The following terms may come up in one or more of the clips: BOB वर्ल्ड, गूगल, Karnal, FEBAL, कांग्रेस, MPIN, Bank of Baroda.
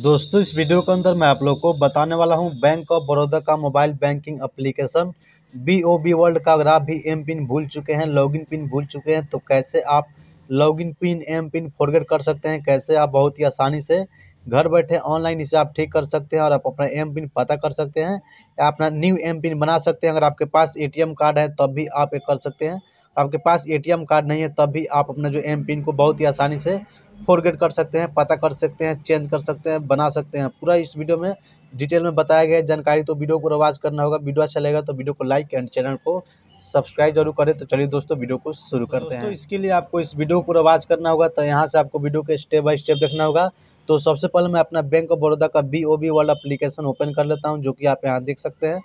दोस्तों इस वीडियो के अंदर मैं आप लोग को बताने वाला हूं बैंक ऑफ बड़ौदा का mobile banking application BOB वर्ल्ड का अगर आप भी MPIN भूल चुके हैं, लॉगिन पिन भूल चुके हैं तो कैसे आप लॉगिन पिन MPIN फॉरगेट कर सकते हैं, कैसे आप बहुत ही आसानी से घर बैठे ऑनलाइन इसे आप ठीक कर सकते हैं और आप अपना MPIN पता कर सकते हैं या अपना न्यू MPIN बना सकते हैं। अगर आपके पास ATM कार्ड है तब भी आप ये कर सकते हैं, आपके पास ATM कार्ड नहीं है तब भी आप अपना जो MPIN को बहुत ही आसानी से फॉरगेट कर सकते हैं, पता कर सकते हैं, चेंज कर सकते हैं, बना सकते हैं। पूरा इस वीडियो में डिटेल में बताया गया है जानकारी, तो वीडियो को रिवाज करना होगा। वीडियो अच्छा लगेगा तो वीडियो को लाइक एंड चैनल को सब्सक्राइब जरूर करें। तो चलिए दोस्तों वीडियो को शुरू करते हैं। तो इसके लिए आपको इस वीडियो को रिवाज करना होगा, तो यहाँ से आपको वीडियो के स्टेप बाय स्टेप देखना होगा। तो सबसे पहले मैं अपना बैंक ऑफ बड़ौदा का BOB वर्ल्ड एप्लीकेशन ओपन कर लेता हूँ, जो कि आप यहाँ देख सकते हैं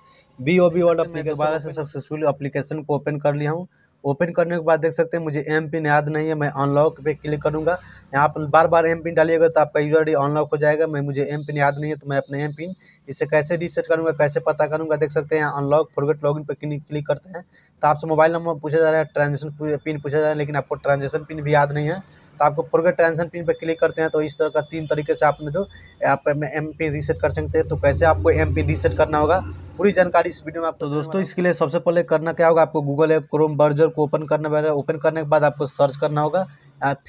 BOB वर्ल्ड एप्लीकेशन। दोबारा से सक्सेसफुल एप्लीकेशन को ओपन कर लिया हूँ। ओपन करने के बाद देख सकते हैं मुझे MPIN याद नहीं है, मैं अनलॉक पे क्लिक करूंगा। यहाँ पर बार बार MPIN डालिएगा तो आपका यूजर आईडी अनलॉक हो जाएगा। मैं मुझे MPIN याद नहीं है तो मैं अपने MPIN इसे कैसे रीसेट करूंगा, कैसे पता करूंगा, देख सकते हैं यहाँ अनलॉक फॉरगेट लॉगिन पे क्लिक करते हैं तो आपसे मोबाइल नंबर पूछा जा रहा है, ट्रांजेक्शन पिन पूछा जा रहा है, लेकिन आपको ट्रांजेक्शन पिन भी याद नहीं है तो आपको फॉरगेट ट्रांजेक्शन पिन पर क्लिक करते हैं। तो इस तरह का तीन तरीके से आपने जो आप MPIN रीसेट कर सकते हैं। तो कैसे आपको MPIN रीसेट करना होगा पूरी जानकारी इस वीडियो में आपको। तो दोस्तों इसके लिए सबसे पहले करना क्या होगा, आपको गूगल ऐप क्रोम ब्राउज़र को ओपन करना पड़ेगा। ओपन करने के बाद आपको सर्च करना होगा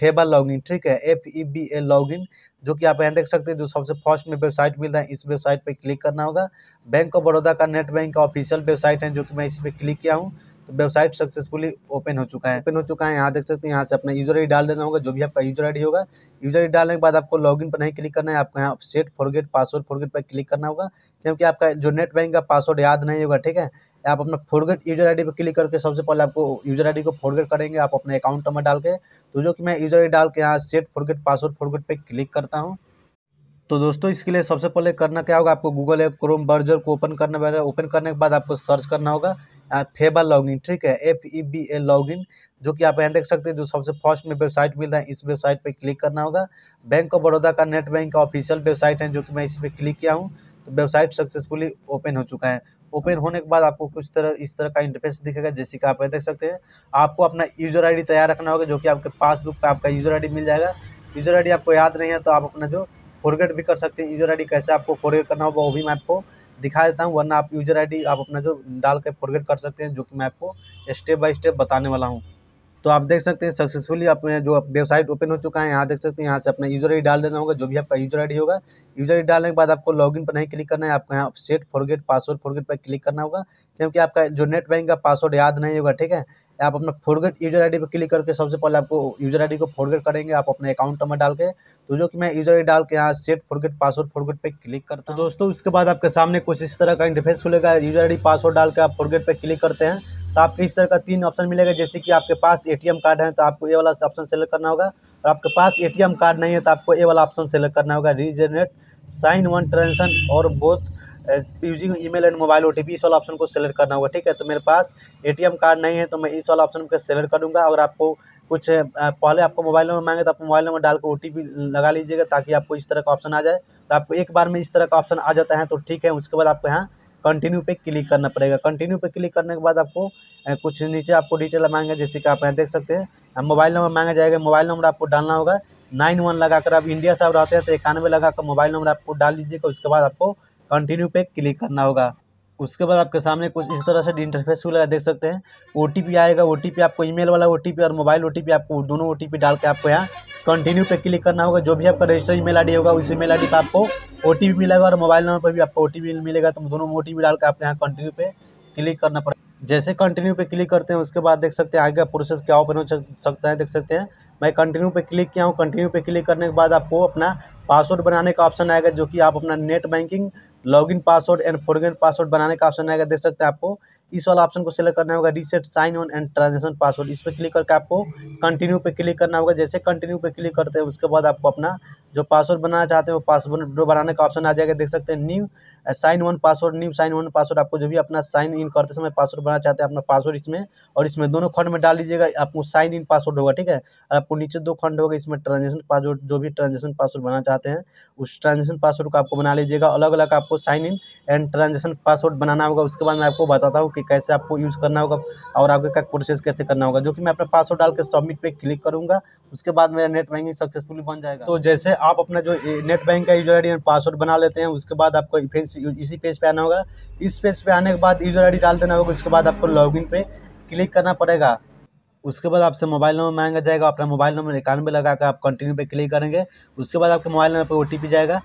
FEBAL लॉगिन, ठीक है FEBAL लॉगिन, जो कि आप यहाँ देख सकते हैं जो सबसे फर्स्ट में वेबसाइट मिल रहा है। इस वेबसाइट पर क्लिक करना होगा। बैंक ऑफ बड़ौदा का नेट बैंक का ऑफिशियल वेबसाइट है, जो कि मैं इस पर क्लिक किया हूँ तो वेबसाइट सक्सेसफुली ओपन हो चुका है। यहाँ देख सकते हैं यहाँ से अपना यूजर आईडी डाल देना होगा, जो भी आपका यूजर आईडी होगा। यूजर आईडी डालने के बाद आपको लॉगिन पर नहीं क्लिक करना है, आपको यहाँ सेट फॉरगेट पासवर्ड फॉरगेट पर क्लिक करना होगा, क्योंकि आपका जो नेट बैंक का पासवर्ड याद नहीं होगा। ठीक है, आप अपना फॉरगेट यूजर आईडी पर क्लिक करके सबसे पहले आपको यूजर आईडी को फॉरगेट करेंगे आप अपने अकाउंट नंबर डाल के। तो जो कि मैं यूजर आईडी डाल के यहाँ सेट फॉरगेट पासवर्ड फॉरगेट पर क्लिक करता हूँ। तो दोस्तों इसके लिए सबसे पहले करना क्या होगा, आपको गूगल ऐप क्रोम ब्राउज़र को ओपन करना पड़ेगा। ओपन करने के बाद आपको सर्च करना होगा FEBAL लॉगिन, ठीक है FEBAL लॉगिन, जो कि आप यहाँ देख सकते हैं जो सबसे फर्स्ट में वेबसाइट मिल रहा है। इस वेबसाइट पर क्लिक करना होगा। बैंक ऑफ बड़ौदा का नेट बैंक का ऑफिशियल वेबसाइट है, जो कि मैं इस पर क्लिक किया हूँ तो वेबसाइट सक्सेसफुली ओपन हो चुका है। ओपन होने के बाद आपको कुछ तरह इस तरह का इंटरफेस दिखेगा, जैसे कि आप देख सकते हैं। आपको अपना यूजर आई डी तैयार रखना होगा, जो कि आपके पासबुक पर आपका यूजर आई डी मिल जाएगा। यूजर आई डी आपको याद नहीं है तो आप अपना जो फॉरगेट भी कर सकते हैं। यूजर आईडी कैसे आपको फॉरगेट करना होगा वो भी मैं आपको दिखा देता हूं, वरना आप यूजर आईडी आप अपना जो डाल के फॉरगेट कर सकते हैं, जो कि मैं आपको स्टेप बाय स्टेप बताने वाला हूं। तो आप देख सकते हैं सक्सेसफुली अपने जो वेबसाइट ओपन हो चुका है। यहाँ देख सकते हैं यहाँ से अपना यूजर आईडी डाल देना होगा, जो भी आपका यूजर आईडी होगा। यूजर आईडी डालने के बाद आपको लॉगिन पर नहीं क्लिक करना है, आपको यहाँ सेट फॉरगेट पासवर्ड फॉरगेट पर क्लिक करना होगा, क्योंकि आपका जो नेट बैंक का पासवर्ड याद नहीं होगा। ठीक है, आप अपना फॉरगेट यूजर आईडी पर क्लिक करके सबसे पहले आपको यूजर आईडी को फॉरगेट करेंगे आप अपने अकाउंट नंबर डाल के। तो जो कि मैं यूजर आईडी डाल के यहाँ सेट फॉरगेट पासवर्ड फॉरगेट पे क्लिक करता हूँ। दोस्तों उसके बाद आपके सामने कुछ इस तरह का इंटरफेस खुलेगा। यूजर आईडी पासवर्ड डाल के आप फॉरगेट पे क्लिक करते हैं तो आपको इस तरह का तीन ऑप्शन मिलेगा, जैसे कि आपके पास ATM कार्ड है तो आपको ये वाला ऑप्शन सेलेक्ट करना होगा, और आपके पास ATM कार्ड नहीं है तो आपको ये वाला ऑप्शन सेलेक्ट करना होगा, रीजनरेट साइन वन ट्रांजेक्शन और both using email and mobile OTP, इस वाला ऑप्शन को सेलेक्ट करना होगा। ठीक है, तो मेरे पास ATM कार्ड नहीं है तो मैं इस वाला ऑप्शन को सेलेक्ट करूँगा। अगर आपको कुछ पहले आपको मोबाइल नंबर मांगे तो आप मोबाइल नंबर डाल के OTP लगा लीजिएगा, ताकि आपको इस तरह का ऑप्शन आ जाए। और आपको एक बार में इस तरह का ऑप्शन आ जाता है तो ठीक है। उसके बाद आपको यहाँ कंटिन्यू पे क्लिक करना पड़ेगा। कंटिन्यू पे क्लिक करने के बाद आपको कुछ नीचे आपको डिटेल मांगेगा, जैसे कि आप यहाँ देख सकते हैं मोबाइल नंबर मांगा जाएगा। मोबाइल नंबर आपको डालना होगा 91 लगाकर, आप इंडिया से आप रहते हैं तो 91 लगाकर मोबाइल नंबर आपको डाल लीजिएगा। उसके बाद आपको कंटिन्यू पे क्लिक करना होगा। उसके बाद आपके सामने कुछ इस तरह से इंटरफेस खुलेगा, देख सकते हैं OTP आएगा। OTP आपको ईमेल वाला OTP और मोबाइल OTP, आपको दोनों OTP डाल के आपको यहाँ कंटिन्यू पे क्लिक करना होगा। जो भी आपका रजिस्टर ईमेल आईडी होगा उस ईमेल आईडी पर आपको OTP मिलेगा, और मोबाइल नंबर पर भी आपको OTP मिलेगा। तो दोनों OTP डाल के आपको यहाँ कंटिन्यू पे क्लिक करना पड़ेगा। जैसे कंटिन्यू पे क्लिक करते हैं उसके बाद देख सकते हैं आगे का प्रोसेस क्या ओपन हो सकता है। देख सकते हैं मैं कंटिन्यू पे क्लिक किया हूँ। कंटिन्यू पे क्लिक करने के बाद आपको अपना पासवर्ड बनाने का ऑप्शन आएगा, जो कि आप अपना net banking login password and forget password बनाने का ऑप्शन आएगा। देख सकते हैं आपको इस वाला ऑप्शन को सेलेक्ट करना होगा, reset sign on and transaction password, इस पर क्लिक करके आपको कंटिन्यू पे क्लिक करना होगा। जैसे कंटिन्यू पे क्लिक करते हैं उसके बाद आपको अपना जो पासवर्ड बनाना चाहते हैं वो पासवर्ड बनाने का ऑप्शन आ जाएगा। देख सकते हैं new sign on password, new sign on password, आपको जो भी अपना साइन इन करते समय पासवर्ड बनाना चाहते हैं अपना पासवर्ड इसमें और इसमें दोनों खंड में डाल लीजिएगा। आपको साइन इन पासवर्ड होगा, ठीक है, और आपको नीचे दो खंड होगा, इसमें ट्रांजेक्शन पासवर्ड, जो भी ट्रांजेक्शन पासवर्ड बनाना चाहते हैं उस ट्रांजेक्शन पासवर्ड को आपको बना लीजिएगा। अलग अलग आपको sign in and transaction password बनाना होगा। उसके बाद मैं आपको बताता हूँ आपके कैसे आपको यूज़ करना होगा और आगे का प्रोसेस कैसे करना होगा, जो कि मैं अपना पासवर्ड डाल के सबमिट पे क्लिक करूँगा। उसके बाद मेरा नेट बैंकिंग सक्सेसफुली बन जाएगा। तो जैसे आप अपना जो नेट बैंक का यूजर आई डी पासवर्ड बना लेते हैं, उसके बाद आपको इसी पेज पे आना होगा। इस पेज पे आने के बाद यूजर आई डी डाल देना होगा। उसके बाद आपको लॉगिन पे क्लिक करना पड़ेगा। उसके बाद आपसे मोबाइल नंबर मांगा जाएगा। अपना मोबाइल नंबर 91 लगाकर आप कंटिन्यू पे क्लिक करेंगे। उसके बाद आपके मोबाइल नंबर पे ओटीपी जाएगा।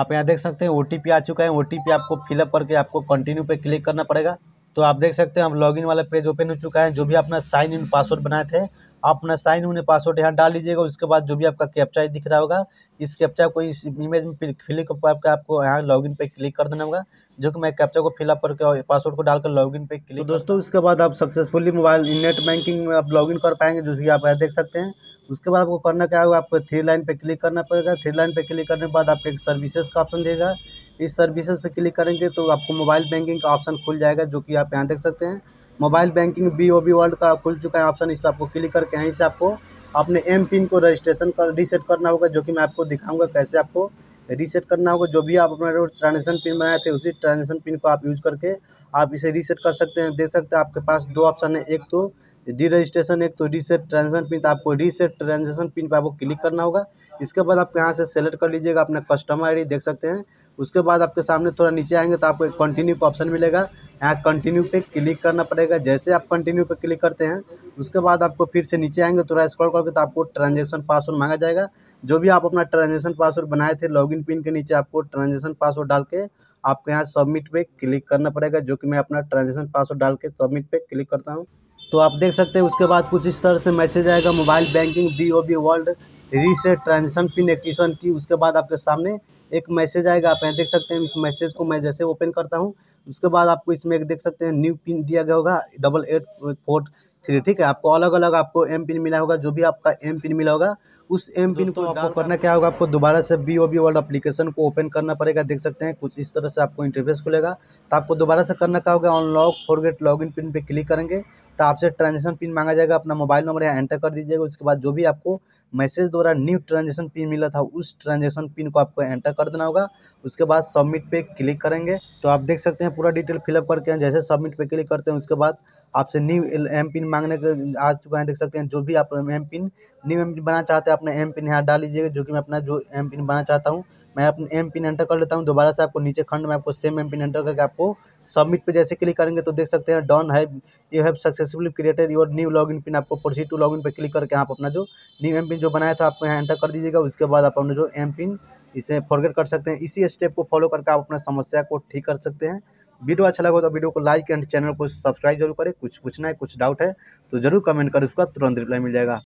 आप यहाँ देख सकते हैं ओटीपी आ चुका है। ओटीपी आपको फिलअप करके आपको कंटिन्यू पे क्लिक करना पड़ेगा। तो आप देख सकते हैं अब लॉगिन वाला पेज ओपन हो चुका है। जो भी अपना साइन इन पासवर्ड बनाए थे, आप अपना साइन इन पासवर्ड यहाँ डाल लीजिएगा। उसके बाद जो भी आपका कैप्चा दिख रहा होगा, इस कैप्चा को इस इमेज में क्लिक करके आपको यहाँ लॉगिन पे क्लिक कर देना होगा, जो कि मैं कैप्चा को फिलअप करके और पासवर्ड को डालकर लॉगिन पे क्लिक। तो दोस्तों उसके बाद आप सक्सेसफुली मोबाइल नेट बैंकिंग में आप लॉगिन कर पाएंगे, जो कि आप यहाँ देख सकते हैं। उसके बाद आपको करना क्या होगा, आपको थ्री लाइन पे क्लिक करना पड़ेगा। थ्री लाइन पे क्लिक करने के बाद आपको एक सर्विसेज का ऑप्शन देगा। इस सर्विसेज पे क्लिक करेंगे तो आपको मोबाइल बैंकिंग का ऑप्शन खुल जाएगा, जो कि आप यहाँ देख सकते हैं मोबाइल बैंकिंग BOB वर्ल्ड का खुल चुका है ऑप्शन। इस पर आपको क्लिक करके यहीं से आपको अपने MPIN को रजिस्ट्रेशन कर रीसेट करना होगा, जो कि मैं आपको दिखाऊंगा कैसे आपको रीसेट करना होगा। जो भी आप अपना ट्रांजेक्शन पिन बनाए थे, उसी ट्रांजेक्शन पिन को आप यूज करके आप इसे रीसेट कर सकते हैं। देख सकते हैं आपके पास दो ऑप्शन है, एक तो डी रजिस्ट्रेशन, एक तो रीसेट ट्रांजेक्शन पिन। तो आपको रीसेट ट्रांजेक्शन पिन पर आपको क्लिक करना होगा। इसके बाद आपको यहाँ से सेलेक्ट कर लीजिएगा अपना कस्टमर आईडी, देख सकते हैं। उसके बाद आपके सामने थोड़ा नीचे आएंगे तो आपको एक कंटिन्यू का ऑप्शन मिलेगा। यहाँ कंटिन्यू पे क्लिक करना पड़ेगा। जैसे आप कंटिन्यू पे क्लिक करते हैं, उसके बाद आपको फिर से नीचे आएंगे थोड़ा स्क्रॉल करके, तो आपको ट्रांजेक्शन पासवर्ड मांगा जाएगा। जो भी आप अपना ट्रांजेक्शन पासवर्ड बनाए थे, लॉगिन पिन के नीचे आपको ट्रांजेक्शन पासवर्ड डाल के आपको यहाँ सबमिट पे क्लिक करना पड़ेगा, जो कि मैं अपना ट्रांजेक्शन पासवर्ड डाल के सबमिट पे क्लिक करता हूँ। तो आप देख सकते हैं उसके बाद कुछ इस तरह से मैसेज आएगा, mobile banking BOB वर्ल्ड reset transaction pin activation की। उसके बाद आपके सामने एक मैसेज आएगा, आप यहाँ देख सकते हैं। इस मैसेज को मैं जैसे ओपन करता हूँ, उसके बाद आपको इसमें एक देख सकते हैं न्यू पिन दिया गया होगा 8843। ठीक है, आपको अलग अलग आपको MPIN मिला होगा। जो भी आपका MPIN मिला होगा, उस MPIN को आपको करना क्या होगा, आपको दोबारा से BOB वर्ल्ड एप्लीकेशन को ओपन करना पड़ेगा। देख सकते हैं कुछ इस तरह से आपको इंटरफेस खुलेगा। तो आपको दोबारा से करना क्या होगा, अनलॉक फॉरगेट लॉगिन पिन पे क्लिक करेंगे तो आपसे ट्रांजेक्शन पिन मांगा जाएगा। अपना मोबाइल नंबर यहाँ एंटर कर दीजिएगा। उसके बाद जो भी आपको मैसेज द्वारा न्यू ट्रांजेक्शन पिन मिला था, उस ट्रांजेक्शन पिन को आपको एंटर कर देना होगा। उसके बाद सबमिट पे क्लिक करेंगे तो आप देख सकते हैं पूरा डिटेल फिलअप करके जैसे सबमिट पे क्लिक करते हैं, उसके बाद आपसे न्यू MPIN मांगने के आ चुका है। देख सकते हैं जो भी आप न्यू MPIN बनाना चाहते हैं, अपना MPIN यहाँ डाल लीजिएगा। जो कि मैं अपना जो MPIN बनाना चाहता हूँ, मैं अपने MPIN एंटर कर लेता हूँ। दोबारा से आपको नीचे खंड में आपको सेम MPIN एंटर करके आपको सबमिट पे जैसे क्लिक करेंगे तो देख सकते हैं डन है, you have successfully created your new login pin. आपको प्रोसीड टू लॉगिन पे क्लिक करके आप अपना जो न्यू MPIN जो बनाया था आपको यहाँ एंटर कर दीजिएगा। उसके बाद आप अपना जो MPIN इसे फॉरगेट कर सकते हैं। इसी स्टेप को फॉलो करके आप अपना समस्या को ठीक कर सकते हैं। वीडियो अच्छा लगा तो वीडियो को लाइक एंड चैनल को सब्सक्राइब जरूर करें। कुछ पूछना है, कुछ डाउट है तो जरूर कमेंट करें, उसका तुरंत रिप्लाई मिल जाएगा।